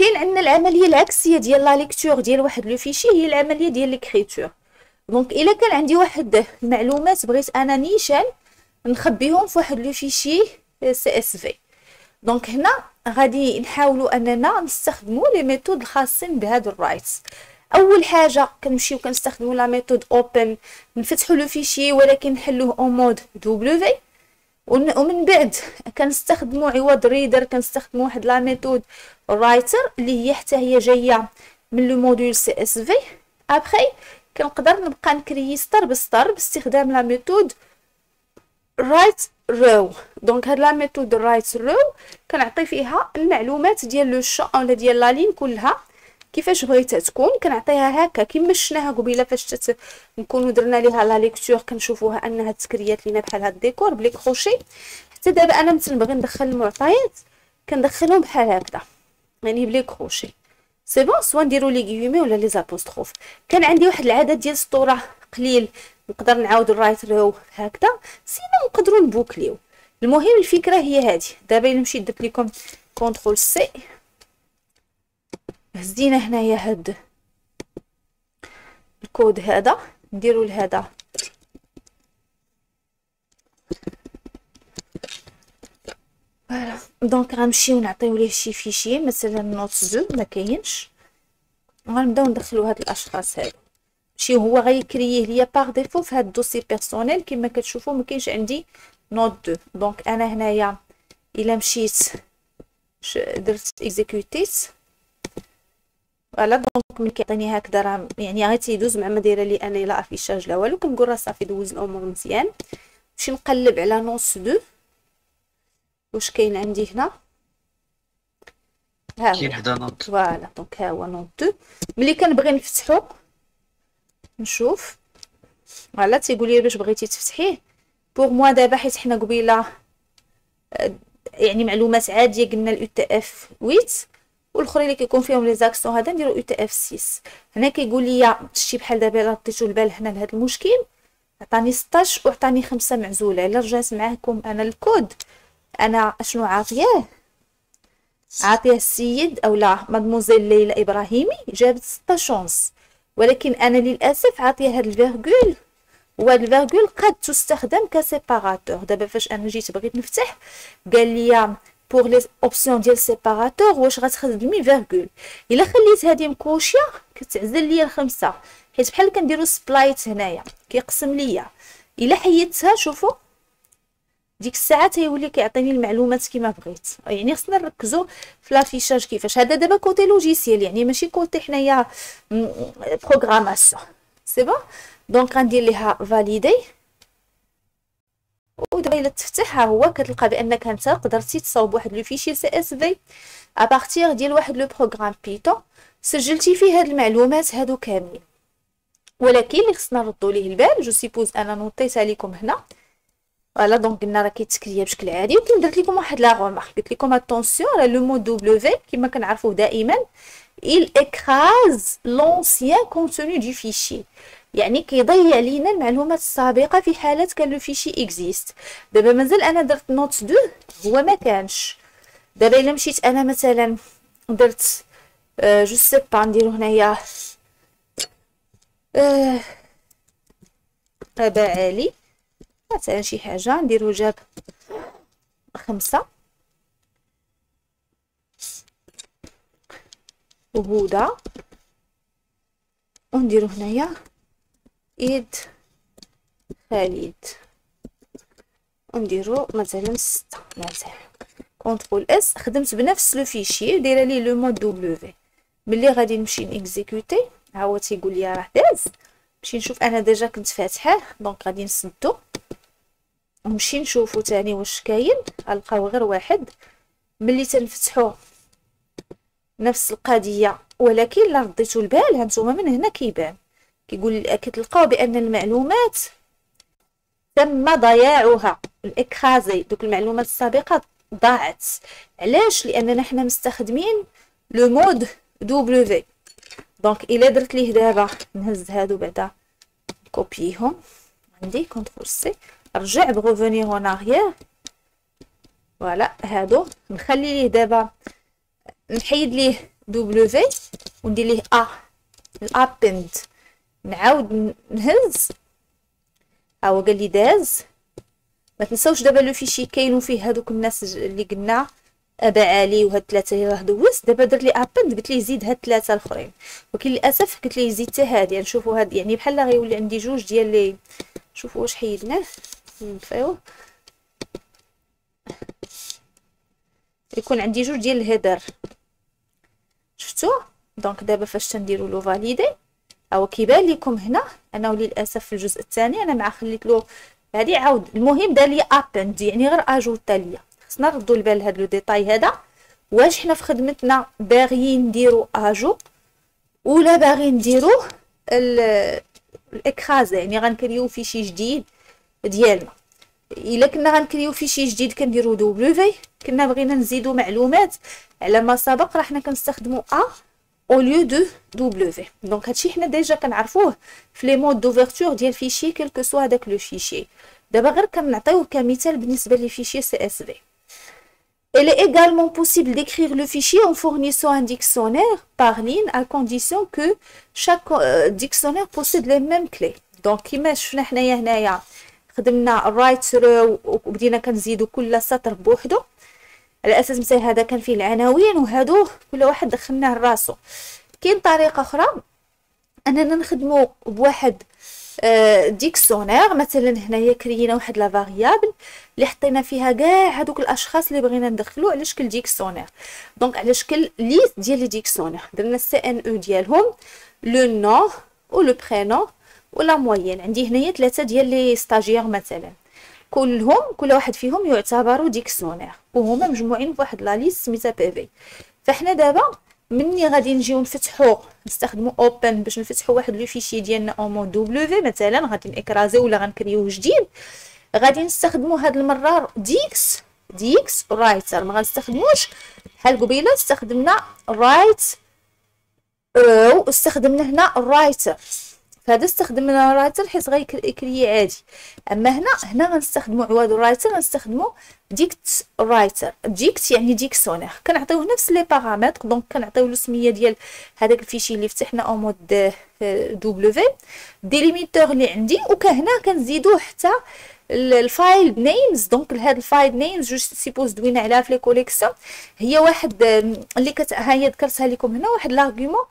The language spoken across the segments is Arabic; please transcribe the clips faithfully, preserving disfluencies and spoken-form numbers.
وكاين عندنا العمليه العكسيه ديال لا ليكتور ديال واحد لو فيشي، هي العمليه ديال ليكريتور. دونك الا كان عندي واحد المعلومات بغيت انا نيشان نخبيهم في واحد لو فيشي سي اس في، دونك هنا غادي نحاولوا اننا نستخدموا لي ميثود الخاصين بهاد الرايتس. اول حاجه كنمشيو كنستخدموا لا ميثود اوبن، نفتحوا لو فيشي ولكن نحلوه اون مود دبليو، ومن بعد كنستخدموا عوض ريدر كنستخدموا واحد لا ميثود رايتر اللي هي حتى هي جايه من لو موديول سي اس في. ابري كنقدر نبقى نكري سطر بسطر باستخدام لا ميثود رايت رو. دونك هاد لا ميثود رايت رو كنعطي فيها المعلومات ديال لو شون ولا ديال لا لين كلها كيفاش بغيتها تكون، كنعطيها هكا كما شفناها قبيله فاش نكونوا درنا ليها لا ليكتور، كنشوفوها انها تكريات لينا بحال هاد الديكور بلي كروشي. حتى دابا انا مثلا باغي ندخل المعطيات كندخلهم بحال هكذا، يعني بلي كروشي سي بون، سوا نديرو لي غيومي ولا لي زابوستروف. كان عندي واحد العدد ديال السطوره قليل نقدر نعاود الرايت رو هكذا، سينا نقدروا نبوكليو. المهم الفكره هي هادي. دابا الا مشيت درت لكم كونترول سي، هزينا هنايا هاد الكود هذا، نديرو لهذا فوالا. دونك غنمشيو نعطيو ليه شي فيشي مثلا نوت زو ما كاينش، غنبداو ندخلو هاد الاشخاص هادو. ماشي هو غيكرييه ليا باغ ديفو في هاد الدوسي بيرسونيل كما كتشوفو، ما كاينش عندي نوت دو. دونك انا هنايا الا مشيت درت اكزيكوتيت فوالا، دونك ملي كيعطيني هكذا راه يعني غير تيدوز مع ما دايره لي انا لا افيشاج لا والو، كنقول راه صافي دوز الامور مزيان. نمشي نقلب على نوص دو، واش كاين عندي هنا؟ ها كاين حدا نوت فوالا. دونك ها هو نوت دو، ملي كنبغي نفتحو نشوف فوالا تيقول لي باش بغيتي تفتحيه. بوغ موا دابا حيت حنا قبيله يعني معلومات عاديه قلنا الاو تي اف ثمانية والاخرين اللي كيكون فيهم لي زاكسيون هذا نديرو او تي اف ستة. هنا كيقول لي شي بحال دابا الا عطيتو البال هنا لهذا المشكل، عطاني ستة عشر وعطاني خمسة معزوله. الا رجعت معاكم انا الكود انا اشنو عاطياه، عاطيه السيد اولا مادموزيل ليلى ابراهيمي جابت ستة شونس، ولكن انا للاسف عاطيه هاد الفيرغول، وهاد الفيرغول قد تستخدم كسيباراتور. دابا فاش انا جيت بغيت نفتح قال لي بور لي اوبسيون ديال سيباراتور واش غتخدمي فيرغول، الا خليت هذه مكوشيه كتعزل ليا الخمسه، حيت بحال كنديرو سبلايت هنايا كيقسم ليا. الا حيدتها شوفوا ديك الساعه تيولي كيعطيني المعلومات كما بغيت. يعني خصنا نركزوا في لافيشاج كيفاش. هذا دابا كوتي لوجيسيال يعني ماشي كوتي حنايا بروغراماسيون، سي بون. دونك غندير ليها فاليدي، ودابا الا تفتحها هو كتلقى بانك انت قدرتي تصاوب واحد لو فيشي سي اس في ابارتيغ ديال واحد لو بروغرام بيتون سجلتي فيه هاد المعلومات هادو كاملين. ولكن اللي خصنا نردو ليه البال، جو سيبوز انا نوطيتها لكم هنا فوالا. دونك قلنا راه كيتكريا بشكل عادي، ولكن درت لكم واحد لا غومارك قلت لكم اتونسيون راه لو مو دبليو كما كنعرفوه دائما il écrase l'ancien contenu du fichier، يعني كيضيع لينا المعلومات السابقه في حاله كان لو فيشي اكزيست. دابا مازال انا درت نوت اثنين هو ما كانش. دابا الا مشيت انا مثلا درت أه جو سي با، نديرو هنايا أه ابا علي مثلا شي حاجه، نديرو جاب خمسة وهدى، ونديرو هنايا إيد خالد، ونديرو مثلا ستة مثلا. كونترول اس، خدمت بنفس لو فيشي دايره ليه لو مود دبليو. ملي غادي نمشي نيكزيكوتي ها هو تيقول لي راه داز، نمشي نشوف انا ديجا كنت فاتحه. دونك غادي نسدو ونمشي نشوفو تاني واش كاين، غنلقاو غير واحد. ملي تنفتحو نفس القضيه، ولكن لا رديتو البال هانتوما من هنا كيبان كيقول كتلقاو بان المعلومات تم ضياعها، الاكرازي دوك المعلومات السابقه ضاعت. علاش؟ لاننا حنا مستخدمين لو مود دبليو. دونك الا درت ليه دابا نهز هادو بعدا كوبيهم عندي كونترول سي، رجع بغوفونيغ اون اريير فوالا. هادو نخلي ليه دابا نحيد ليه W وندير ليه A الأبند، نعاود نهز. ها هو قال لي داز. ما تنساوش دابا لو فيشي كاين وفيه هادوك الناس اللي قلنا أبا علي وهاد ثلاثه راه دوزت. دابا درت لي أبند قلت ليه زيد هاد ثلاثه الاخرين، ولكن للاسف قلت ليه زيد حتى هادي. نشوفوا هاد يعني بحال غيولي عندي جوج ديال لي. شوفوا واش حيدناه نطفيوه، يكون عندي جوج ديال الهدر. شفتوه؟ دونك دابا فاش تنديروا لو فاليدي او كيبان لكم هنا انه للاسف في الجزء الثاني انا مع خليت له هادي عاود. المهم دار لي ابند يعني غير اجوتا ليا. خصنا نردوا البال هاد لو ديتاي هذا، واش حنا في خدمتنا باغيين نديرو اجو ولا باغيين نديروه الاكرازه، يعني غنكريو في شي جديد ديالنا. الا كنا غنكريو في شي جديد كنديرو دبليو في، كنا بغينا نزيدو معلومات على ما سبق راه حنا كنستخدمو ا او ليو دو دبليو في. دونك هادشي حنا ديجا كنعرفوه في لي مود دوفيرتور ديال فيشي كلكو سوا هذاك لو فيشي. دابا غير كنعطيوه كمثال بالنسبه لي فيشي سي اس في. Il est également possible d'écrire le fichier en fournissant un dictionnaire par ligne à condition que chaque euh, dictionnaire possède les mêmes clés. Donc, كما شفنا حنايا هنايا خدمنا رايت ثرو وبدينا كنزيدو كل سطر بوحدو على اساس مثلا هذا كان فيه العناوين وهادو كل واحد دخلناه لراسو. كاين طريقه اخرى اننا نخدمو بواحد ديكسونير. مثلا هنايا كرينا واحد لا فاريابل اللي حطينا فيها كاع هذوك الاشخاص اللي بغينا ندخلو على شكل ديكسونير. دونك على شكل ليست ديال لي ديكسونير درنا السي ان او ديالهم، لو نو و لو برينو و لا موين. عندي هنايا ثلاثه ديال لي ستاجير مثلا، كلهم كل واحد فيهم يعتبروا ديكسونير وهما مجموعين بواحد لا ليست سميتها بي في. فاحنا دابا مني غادي نجيو نفتحو نستخدموا اوبن باش نفتحوا واحد لو فيشي ديالنا او مون دبليو في مثلا، غادي نكرازي ولا غنكريوه جديد. غادي نستخدموا هاد المره ديكس ديكس رايتر، ما غنستخدموش بحال قبيله استخدمنا رايت او استخدمنا هنا رايتر. فهذا استخدمنا رايتر حيت غيكري عادي، اما هنا هنا غنستخدموا عوض رايتر غنستخدموا ديكت رايتر. ديكت يعني ديكسونير، كنعطيوه نفس لي بارامتر. دونك كنعطيو له السميه ديال هذاك الفيشي اللي فتحنا او مود دبليو في، ديليميتور اللي عندي، وكهنا كنزيدوه حتى الفايل نيمز. دونك هاد الفايل نيمز جوج سيبوز دوينا عليها في لي كوليكسيون، هي واحد اللي كت ها هي ذكرتها لكم هنا، واحد لارغيومون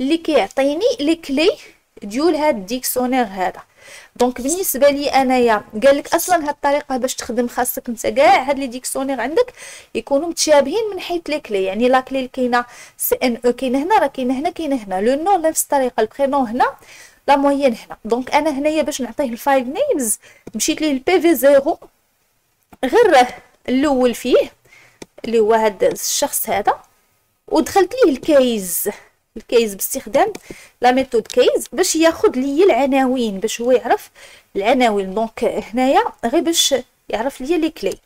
اللي كيعطيني لي كلي ديول هاد ديكسونير هذا. دونك بالنسبه لي انايا قال لك اصلا هاد الطريقه باش تخدم خاصك انت كاع هاد لي ديكسونير عندك يكونوا متشابهين من حيث لي كلي. يعني لا كلي اللي كاينه سي ان او كاينه هنا راه كاينه هنا كاينه هنا، لو نو نفس الطريقه، البرينو هنا، لا موين هنا. دونك انا هنايا باش نعطيه الفايل نيمز مشيت ليه البي في صفر غير الاول فيه اللي هو هاد الشخص هذا، ودخلت ليه الكيز الكيز باستخدام لا ميثود كيز باش ياخذ لي العناوين باش هو يعرف العناوين. دونك هنايا غير باش يعرف لي لي كلي.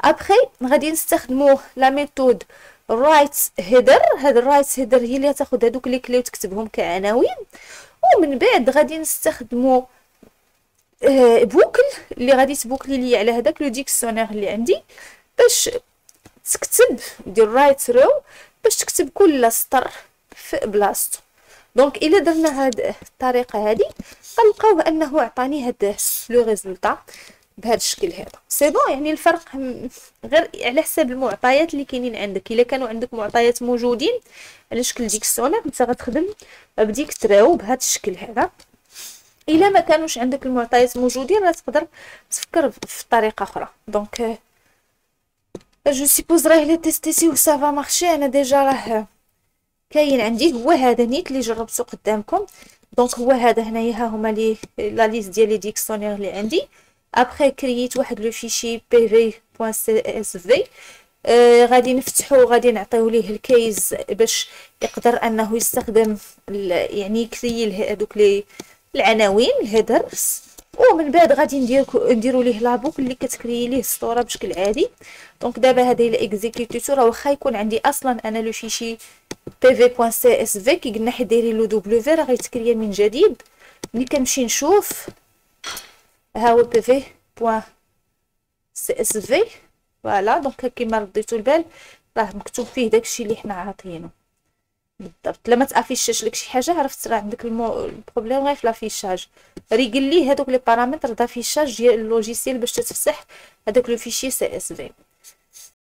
ابخي غادي نستخدمو لا ميثود رايت هيدر. هاد الرايت هيدر هي اللي تاخذ هذوك لي كلي وتكتبهم كعناوين، ومن بعد غادي نستخدمو بوكل اللي غادي تبوكلي لي على هذاك لو ديكسيونير اللي عندي باش تكتب دير رايت رو باش تكتب كل سطر في بلاصتو. دونك الا درنا هاد الطريقه هادي غنلقاو انه عطاني هاد لو ريزولطا بهذا الشكل هذا. سي بون، يعني الفرق غير على حساب المعطيات اللي كاينين عندك. الا كانوا عندك معطيات موجودين على شكل ديكسيونير انت غتخدم بديكتراو بهذا الشكل هذا. الا ما كانوش عندك المعطيات موجودين راه تقدر تفكر في طريقه اخرى. دونك جو سيبوز راه لي تيستيسي و سافا مارشي. انا ديجا راه كاين عندي هو هذا نيت اللي جربته قدامكم. دونك هو هذا هنايا، ها هما لي لا ليست ديال لي ديكسيونير اللي عندي. ابخي كرييت واحد لو فيشي بي في بوان سي اس في، غادي نفتحو وغادي نعطيو ليه الكيز باش يقدر انه يستخدم يعني يكري هذوك لي العناوين الهيدرز، ومن بعد غادي ندير نديرو ليه لابوك اللي كتكري ليه الصوره بشكل عادي. دونك دابا هذه الاكزيكيوتور راه واخا يكون عندي اصلا انا لو فيشي pv.csv كي قلنا حيت دايرين لو دبليو في راه غيتكريا من جديد. ملي كنمشي نشوف ها هو pv.csv فوالا. دونك كيما رديتو البال راه مكتوب فيه داكشي اللي حنا عاطينه. بالضبط. لما تافيشاش لك شي حاجه عرفت راه عندك المو... البروبليم غير في لافيشاج. ريغلي هذوك لي بارامتر دافيشاج ديال اللوجيسيال باش تتفسح هذاك لو فيشي سي اس في.